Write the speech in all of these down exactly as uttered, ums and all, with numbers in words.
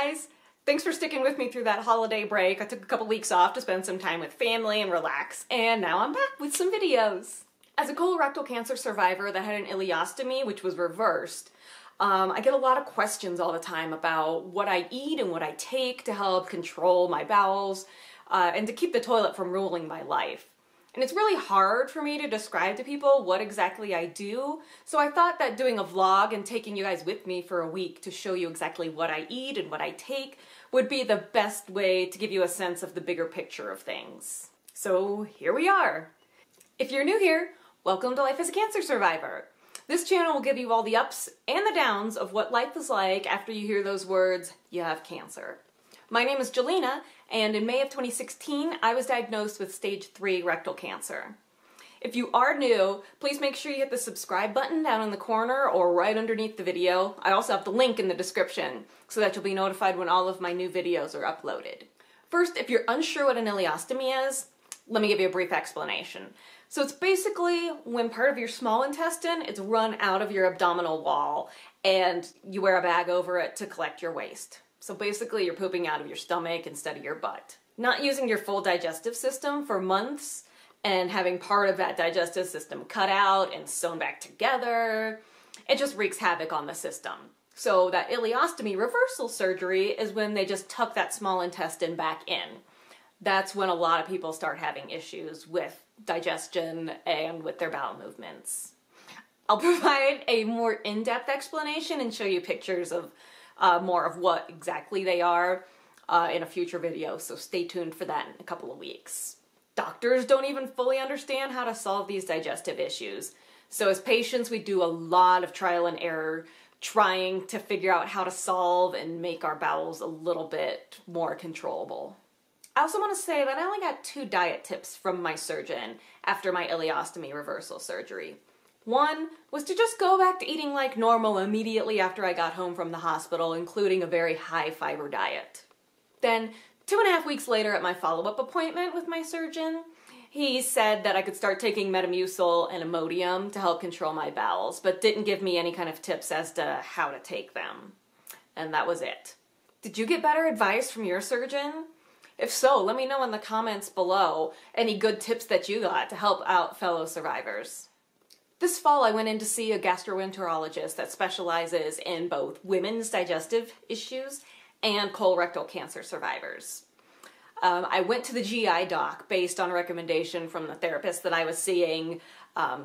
guys! Thanks for sticking with me through that holiday break. I took a couple weeks off to spend some time with family and relax, and now I'm back with some videos. As a colorectal cancer survivor that had an ileostomy, which was reversed, um, I get a lot of questions all the time about what I eat and what I take to help control my bowels uh, and to keep the toilet from ruling my life. And it's really hard for me to describe to people what exactly I do, so I thought that doing a vlog and taking you guys with me for a week to show you exactly what I eat and what I take would be the best way to give you a sense of the bigger picture of things. So here we are. If you're new here, welcome to Life as a Cancer Survivor. This channel will give you all the ups and the downs of what life is like after you hear those words, you have cancer. My name is Jelena, and in May of twenty sixteen, I was diagnosed with stage three rectal cancer. If you are new, please make sure you hit the subscribe button down in the corner or right underneath the video. I also have the link in the description so that you'll be notified when all of my new videos are uploaded. First, if you're unsure what an ileostomy is, let me give you a brief explanation. So it's basically when part of your small intestine is run out of your abdominal wall and you wear a bag over it to collect your waste. So basically you're pooping out of your stomach instead of your butt. Not using your full digestive system for months and having part of that digestive system cut out and sewn back together, it just wreaks havoc on the system. So that ileostomy reversal surgery is when they just tuck that small intestine back in. That's when a lot of people start having issues with digestion and with their bowel movements. I'll provide a more in-depth explanation and show you pictures of Uh, more of what exactly they are uh, in a future video, so stay tuned for that in a couple of weeks. Doctors don't even fully understand how to solve these digestive issues. So as patients, we do a lot of trial and error trying to figure out how to solve and make our bowels a little bit more controllable. I also want to say that I only got two diet tips from my surgeon after my ileostomy reversal surgery. One was to just go back to eating like normal immediately after I got home from the hospital, including a very high fiber diet. Then two and a half weeks later at my follow-up appointment with my surgeon, he said that I could start taking Metamucil and Imodium to help control my bowels, but didn't give me any kind of tips as to how to take them. And that was it. Did you get better advice from your surgeon? If so, let me know in the comments below any good tips that you got to help out fellow survivors. This fall, I went in to see a gastroenterologist that specializes in both women's digestive issues and colorectal cancer survivors. Um, I went to the G I doc based on a recommendation from the therapist that I was seeing, um,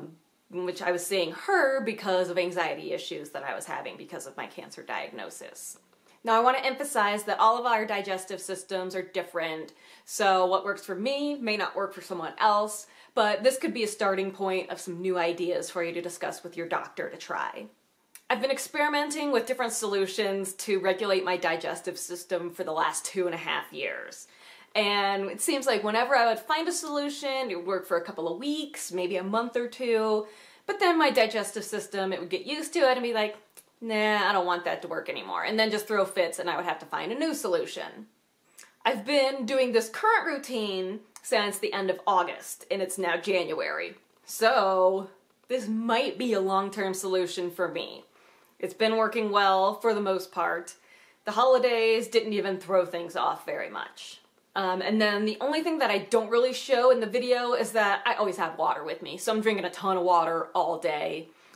which I was seeing her because of anxiety issues that I was having because of my cancer diagnosis. Now, I want to emphasize that all of our digestive systems are different, so what works for me may not work for someone else, but this could be a starting point of some new ideas for you to discuss with your doctor to try. I've been experimenting with different solutions to regulate my digestive system for the last two and a half years. And it seems like whenever I would find a solution, it would work for a couple of weeks, maybe a month or two, but then my digestive system, it would get used to it and be like, nah, I don't want that to work anymore, and then just throw fits and I would have to find a new solution. I've been doing this current routine since the end of August, and it's now January. So this might be a long-term solution for me. It's been working well for the most part. The holidays didn't even throw things off very much. Um, and then the only thing that I don't really show in the video is that I always have water with me, so I'm drinking a ton of water all day.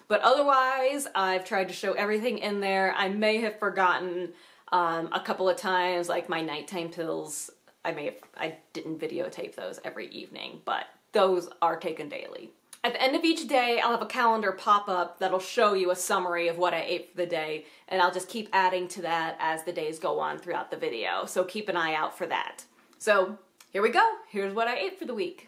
But otherwise, I've tried to show everything in there. I may have forgotten Um, a couple of times, like my nighttime pills, I may have, I didn't videotape those every evening, but those are taken daily. At the end of each day, I'll have a calendar pop up that'll show you a summary of what I ate for the day, and I'll just keep adding to that as the days go on throughout the video, so keep an eye out for that. So here we go, here's what I ate for the week.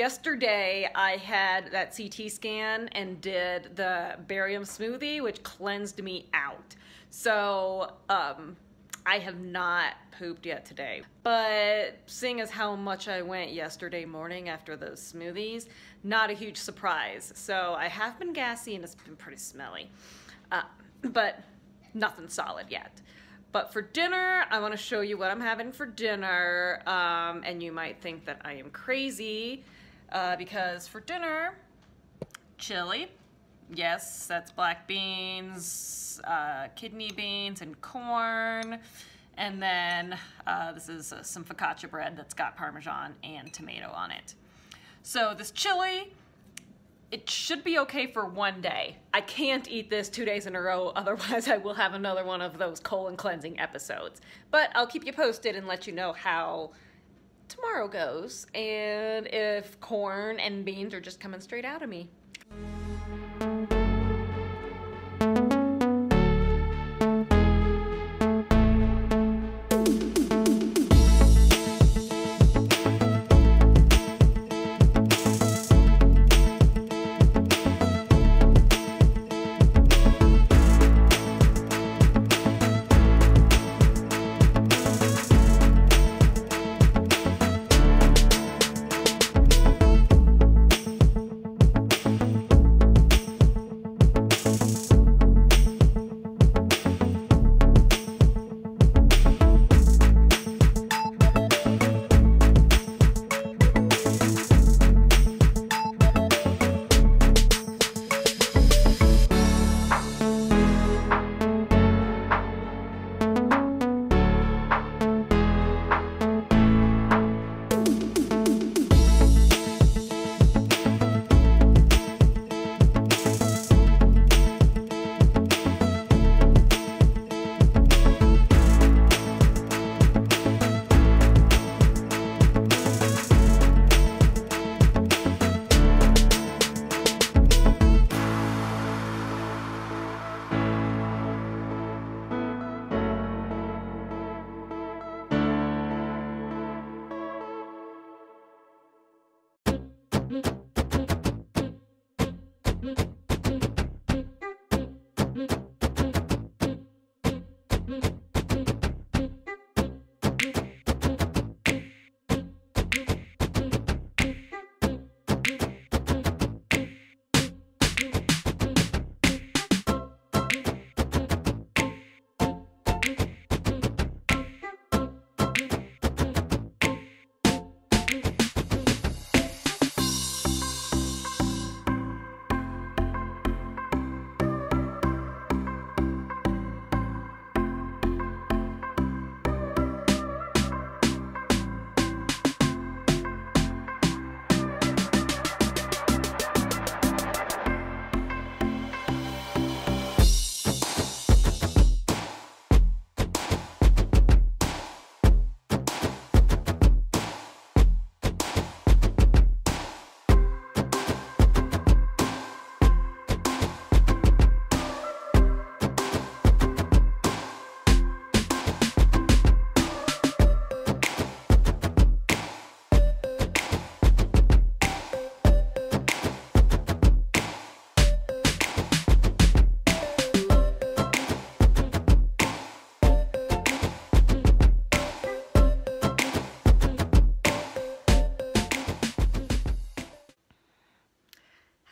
Yesterday I had that C T scan and did the barium smoothie, which cleansed me out. So um, I have not pooped yet today. But seeing as how much I went yesterday morning after those smoothies, not a huge surprise. So I have been gassy and it's been pretty smelly, uh, but nothing solid yet. But for dinner, I want to show you what I'm having for dinner, um, and you might think that I am crazy, uh, because for dinner, chili, yes, that's black beans, uh, kidney beans, and corn, and then uh, this is uh, some focaccia bread that's got Parmesan and tomato on it. So this chili, it should be okay for one day. I can't eat this two days in a row, otherwise I will have another one of those colon cleansing episodes. But I'll keep you posted and let you know how tomorrow goes and if corn and beans are just coming straight out of me.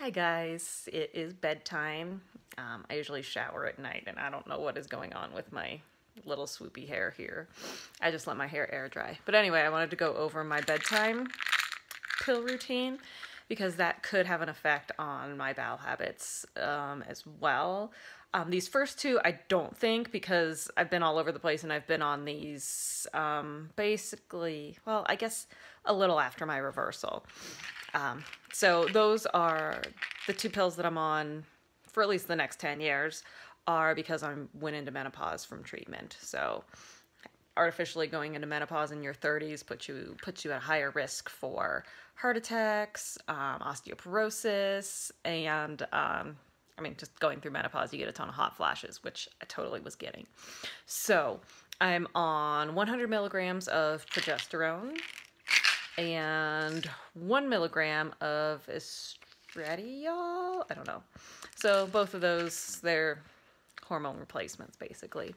Hi guys, it is bedtime. Um, I usually shower at night and I don't know what is going on with my little swoopy hair here. I just let my hair air dry. But anyway, I wanted to go over my bedtime pill routine because that could have an effect on my bowel habits um, as well. Um, these first two, I don't think, because I've been all over the place and I've been on these um, basically, well, I guess a little after my reversal. Um, so those are the two pills that I'm on for at least the next ten years are because I went into menopause from treatment. So artificially going into menopause in your thirties puts you, puts you at a higher risk for heart attacks, um, osteoporosis, and, um, I mean, just going through menopause, you get a ton of hot flashes, which I totally was getting. So I'm on one hundred milligrams of progesterone. and one milligram of estradiol. I don't know. So both of those, they're hormone replacements, basically.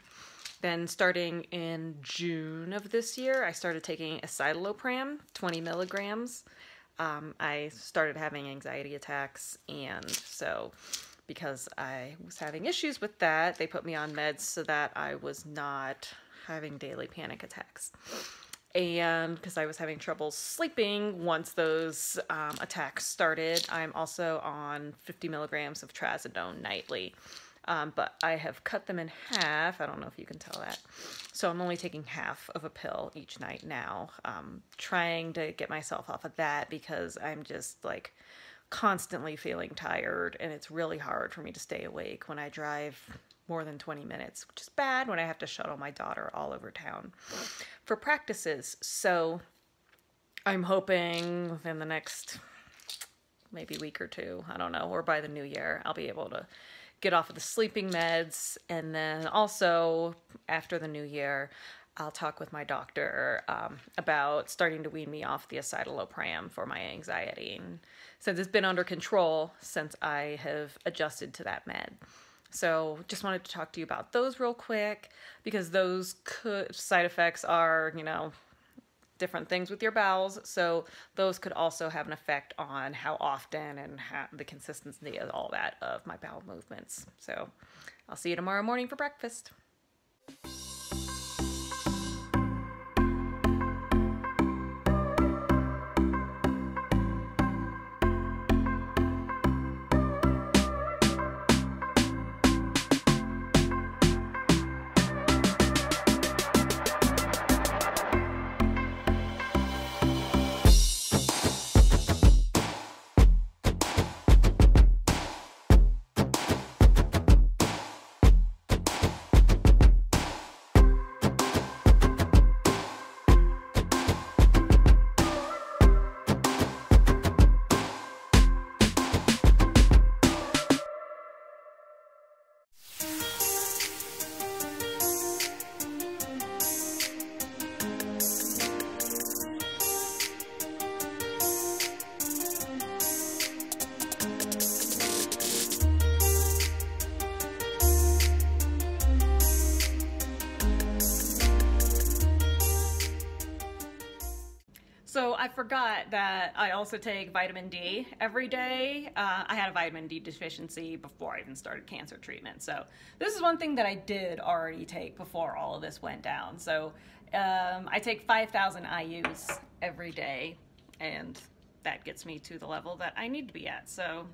Then starting in June of this year, I started taking escitalopram, twenty milligrams. Um, I started having anxiety attacks, and so because I was having issues with that, they put me on meds so that I was not having daily panic attacks. And because I was having trouble sleeping once those um, attacks started, I'm also on fifty milligrams of Trazodone nightly. Um, but I have cut them in half. I don't know if you can tell that. So I'm only taking half of a pill each night now. Um, trying to get myself off of that because I'm just like constantly feeling tired, and it's really hard for me to stay awake when I drive more than twenty minutes, which is bad when I have to shuttle my daughter all over town for practices. So I'm hoping within the next maybe week or two, I don't know, or by the new year, I'll be able to get off of the sleeping meds. And then also after the new year, I'll talk with my doctor um, about starting to wean me off the escitalopram for my anxiety, and since it's been under control since I have adjusted to that med. So just wanted to talk to you about those real quick, because those could, side effects are, you know, different things with your bowels, so those could also have an effect on how often and how, the consistency of all that of my bowel movements. So I'll see you tomorrow morning for breakfast. So I forgot that I also take vitamin D every day. Uh, I had a vitamin D deficiency before I even started cancer treatment. So this is one thing that I did already take before all of this went down. So um, I take five thousand I U's every day, and that gets me to the level that I need to be at. So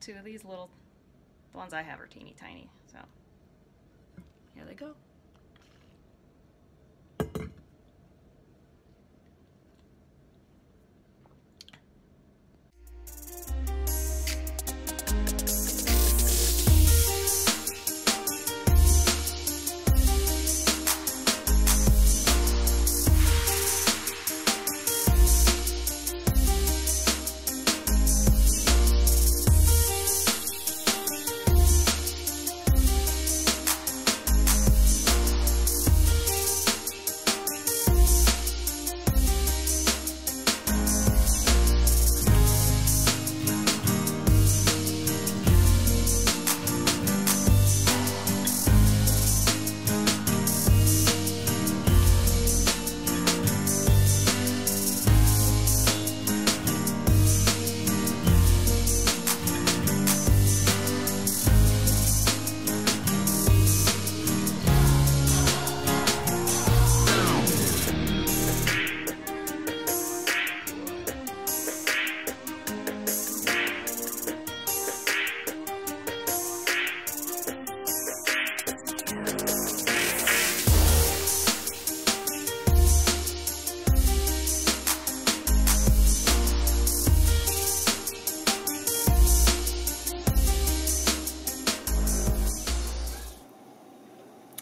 two of these little, the ones I have are teeny tiny. So here they go.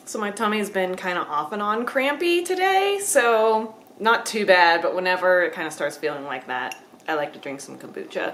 So my tummy's been kind of off and on crampy today, so not too bad, but whenever it kind of starts feeling like that, I like to drink some kombucha.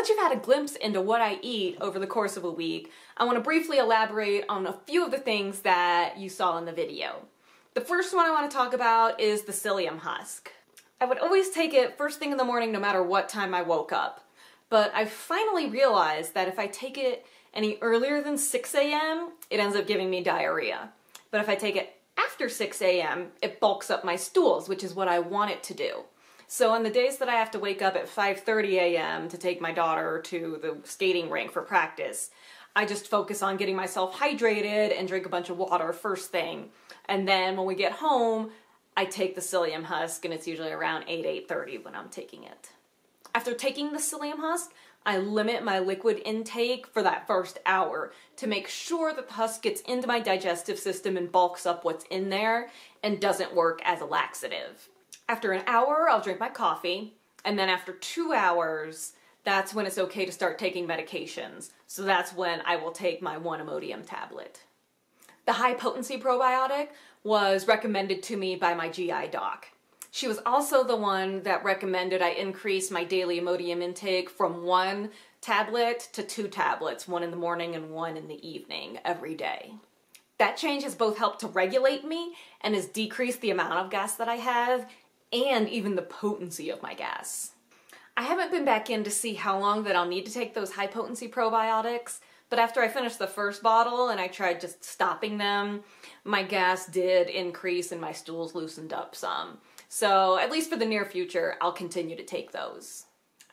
that you've had a glimpse into what I eat over the course of a week, I want to briefly elaborate on a few of the things that you saw in the video. The first one I want to talk about is the psyllium husk. I would always take it first thing in the morning no matter what time I woke up, but I finally realized that if I take it any earlier than six A M, it ends up giving me diarrhea. But if I take it after six A M, it bulks up my stools, which is what I want it to do. So on the days that I have to wake up at five thirty A M to take my daughter to the skating rink for practice, I just focus on getting myself hydrated and drink a bunch of water first thing. And then when we get home, I take the psyllium husk, and it's usually around eight, eight thirty when I'm taking it. After taking the psyllium husk, I limit my liquid intake for that first hour to make sure that the husk gets into my digestive system and bulks up what's in there and doesn't work as a laxative. After an hour, I'll drink my coffee, and then after two hours, that's when it's okay to start taking medications. So that's when I will take my one Imodium tablet. The high potency probiotic was recommended to me by my G I doc. She was also the one that recommended I increase my daily Imodium intake from one tablet to two tablets, one in the morning and one in the evening every day. That change has both helped to regulate me and has decreased the amount of gas that I have and even the potency of my gas. I haven't been back in to see how long that I'll need to take those high potency probiotics, but after I finished the first bottle and I tried just stopping them, my gas did increase and my stools loosened up some. So at least for the near future, I'll continue to take those.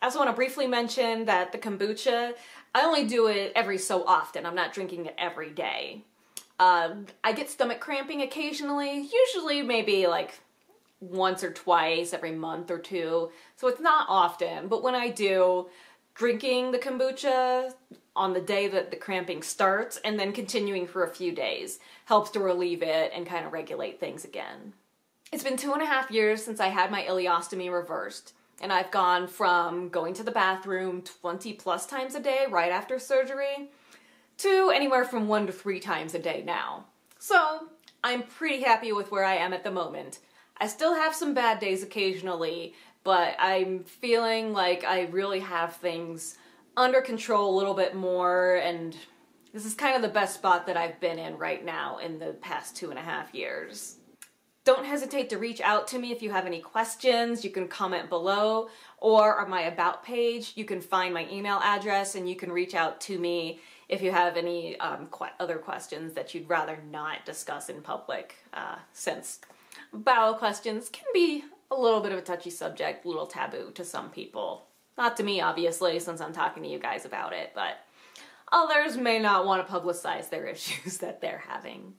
I also want to briefly mention that the kombucha, I only do it every so often. I'm not drinking it every day. Uh, I get stomach cramping occasionally, usually maybe like once or twice every month or two. So it's not often, but when I do, drinking the kombucha on the day that the cramping starts and then continuing for a few days helps to relieve it and kind of regulate things again. It's been two and a half years since I had my ileostomy reversed, and I've gone from going to the bathroom twenty plus times a day right after surgery to anywhere from one to three times a day now. So I'm pretty happy with where I am at the moment. I still have some bad days occasionally, but I'm feeling like I really have things under control a little bit more, and this is kind of the best spot that I've been in right now in the past two and a half years. Don't hesitate to reach out to me if you have any questions. You can comment below or on my About page. You can find my email address and you can reach out to me if you have any um, qu other questions that you'd rather not discuss in public, uh, since bowel questions can be a little bit of a touchy subject, a little taboo to some people. Not to me, obviously, since I'm talking to you guys about it, but others may not want to publicize their issues that they're having.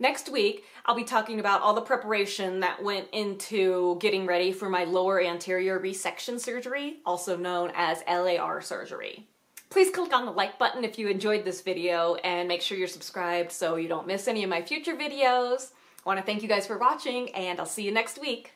Next week, I'll be talking about all the preparation that went into getting ready for my lower anterior resection surgery, also known as L A R surgery. Please click on the like button if you enjoyed this video, and make sure you're subscribed so you don't miss any of my future videos. I want to thank you guys for watching, and I'll see you next week.